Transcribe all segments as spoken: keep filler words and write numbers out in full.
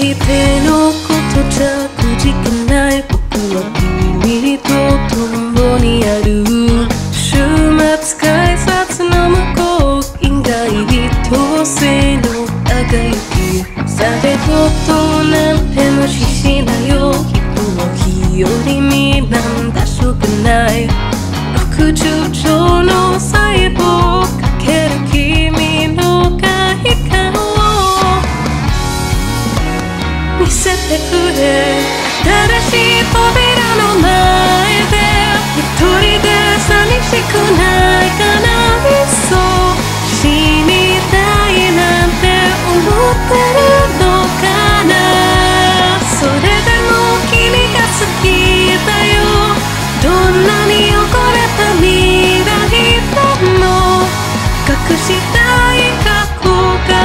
Hipeno kotocha kujikanai Boku wa kimi to tombo ni aru Shumatsu kaisatsu no mukou Ingai hitousei no agayuki Saregoto nante mo shishinai yo Hito wo hiyori mi nan dashokunai Rokuchouchou no saibou Kakeru kimi no kaikao Misete kure, atarashii tobira no mae de Hitori de samishiku nai kana issou Shinitai nante omotteru no kana Sore demo kimi ga suki da yo Donna ni okoreta mirai da no Kakushitai kakko ga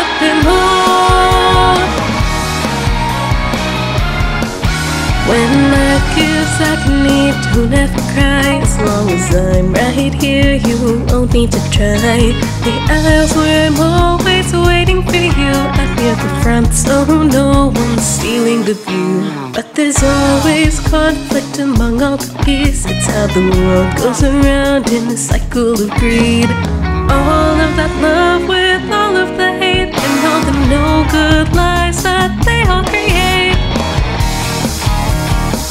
attemo When I kiss, I can eat, don't ever cry. As long as I'm right here, you won't need to try. The aisles where I'm always waiting for you. I fear the front, so no one's stealing the view. But there's always conflict among all the peers. It's how the world goes around in a cycle of greed. All of that love with all of the hate, and all the no-good lies that they all create.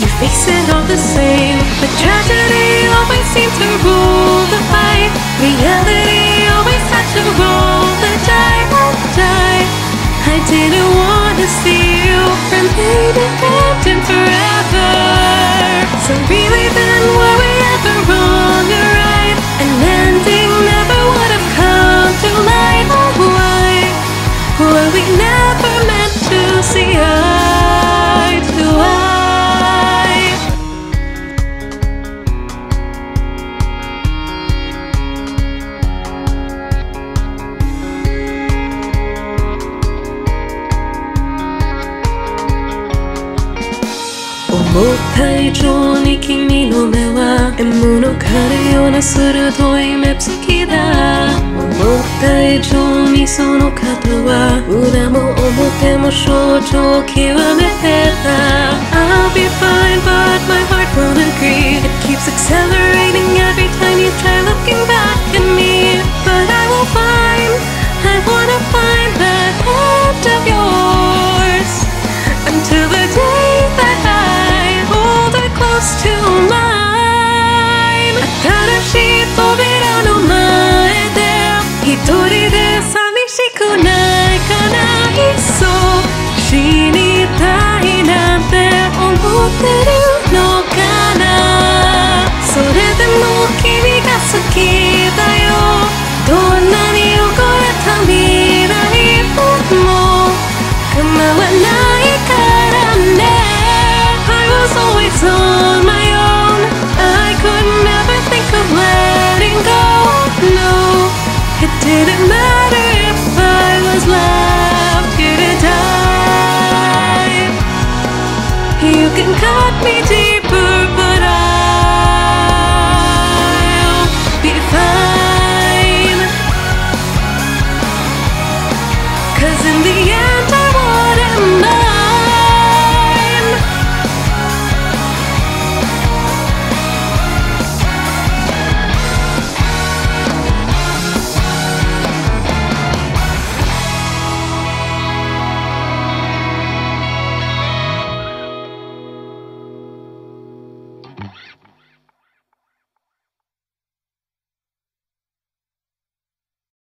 You face it all the same, but tragedy always seems to rule the fight. Reality always had to roll the dice and die. I didn't want to see you from day to end forever. So really then were we ever wrong or right? An ending never would have come to light. Oh why were we never meant to see eye to eye? Omotai chou ni kimi no me wa emunokaru you na surudoi mepsuki da. Omotai chou ni sono kata wa ura mo omote mo shouchou kiwamete da. I'll be fine, but my heart won't agree. It keeps accelerating every time you try looking back at me. But I will find, I wanna find that heart of yours until the day that I. Close to mine. Atarashii tobira no mae de hitori de samishiku nai kana issou Shinitai nante omotteru no kana Sore demo kimi ga suki da yo Donna ni okoreta mirai demo Kamawanai kara ne I was always on my own. I could never think of letting go. No, it didn't matter if I was left here to die. You can cut me deep.